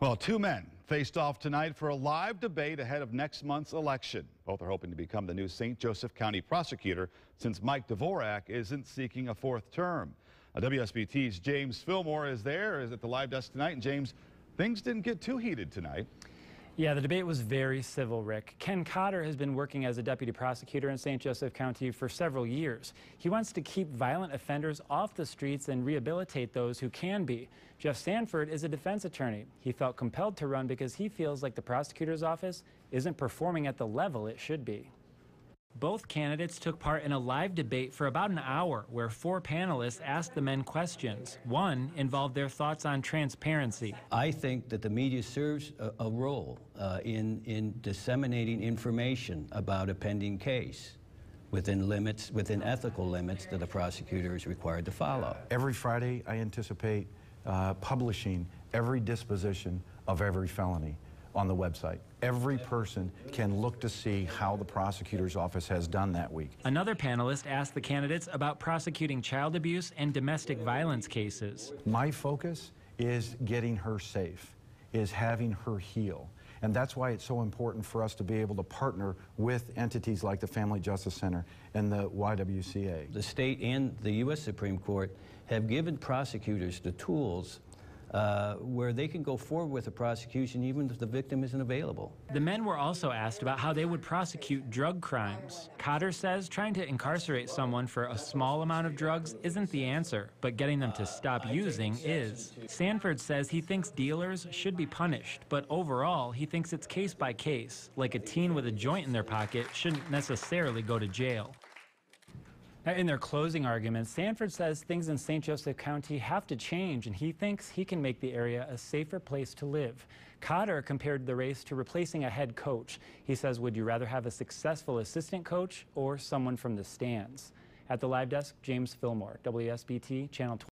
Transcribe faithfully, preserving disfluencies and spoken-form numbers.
Well, two men faced off tonight for a live debate ahead of next month's election. Both are hoping to become the new Saint Joseph County prosecutor since Mike Dvorak isn't seeking a fourth term. Now, W S B T's James Fillmore is there, is at the live desk tonight. And James, things didn't get too heated tonight. Yeah, the debate was very civil, Rick. Ken Cotter has been working as a deputy prosecutor in Saint Joseph County for several years. He wants to keep violent offenders off the streets and rehabilitate those who can be. Jeff Sanford is a defense attorney. He felt compelled to run because he feels like the prosecutor's office isn't performing at the level it should be. Both candidates took part in a live debate for about an hour where four panelists asked the men questions. One involved their thoughts on transparency. I think that the media serves a, a role uh, in, in disseminating information about a pending case within limits, within ethical limits that the prosecutor is required to follow. Every Friday, I anticipate uh, publishing every disposition of every felony on the website. Every person can look to see how the prosecutor's office has done that week. Another panelist asked the candidates about prosecuting child abuse and domestic violence cases. My focus is getting her safe, is having her heal. And that's why it's so important for us to be able to partner with entities like the Family Justice Center and the Y W C A. The state and the U S Supreme Court have given prosecutors the tools Uh, where they can go forward with a prosecution even if the victim isn't available. The men were also asked about how they would prosecute drug crimes. Cotter says trying to incarcerate someone for a small amount of drugs isn't the answer, but getting them to stop using is. Sanford says he thinks dealers should be punished, but overall he thinks it's case by case, like a teen with a joint in their pocket shouldn't necessarily go to jail. Now, in their closing argument, Sanford says things in Saint Joseph County have to change, and he thinks he can make the area a safer place to live. Cotter compared the race to replacing a head coach. He says, would you rather have a successful assistant coach or someone from the stands? At the live desk, James Fillmore, W S B T Channel twenty-two.